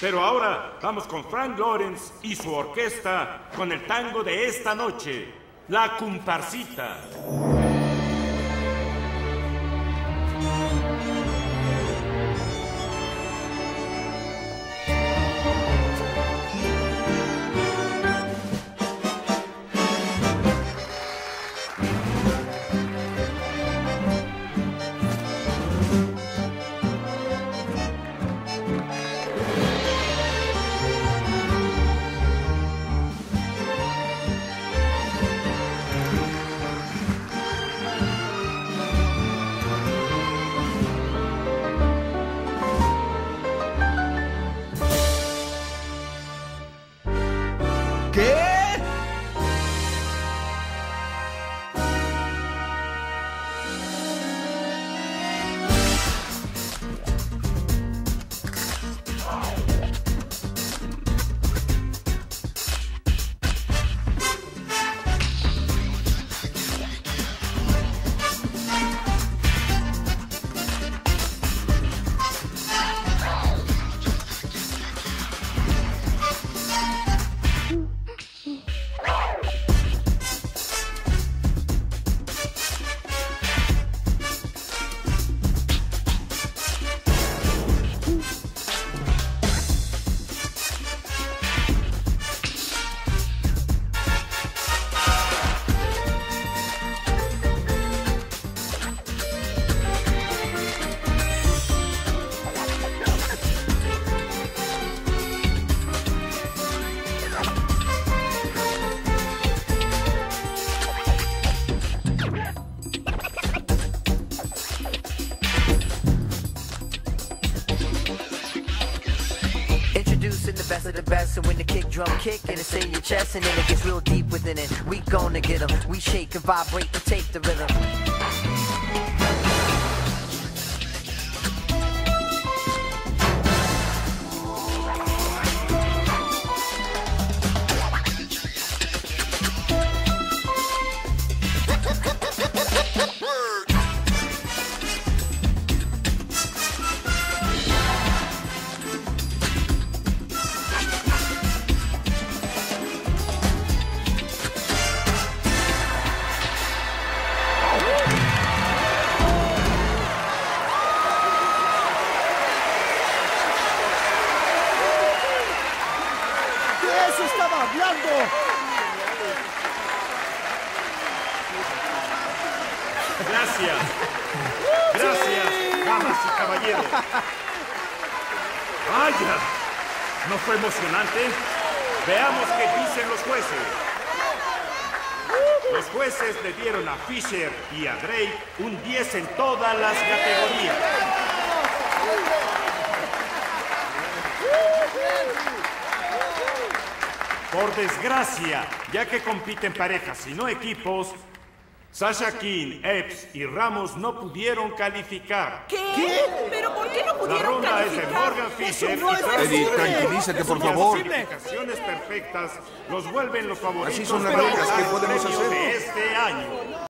Pero ahora vamos con Frank Lawrence y su orquesta con el tango de esta noche, La Cumparsita. Kick and it's in your chest, and then it gets real deep within it. We gonna get them, we shake and vibrate and take the rhythm. Veamos qué dicen los jueces. Los jueces le dieron a Fisher y a Drake un 10 en todas las categorías. Por desgracia, ya que compiten parejas y no equipos, Sasha Keane, Epps y Ramos no pudieron calificar. ¿Qué? ¿Pero por qué no pudieron calificar? La ronda es de Morgan Fisher. Eddie, tranquilízate, por favor. Las calificaciones perfectas los vuelven los favoritos. Así son las reglas que podemos hacer este año.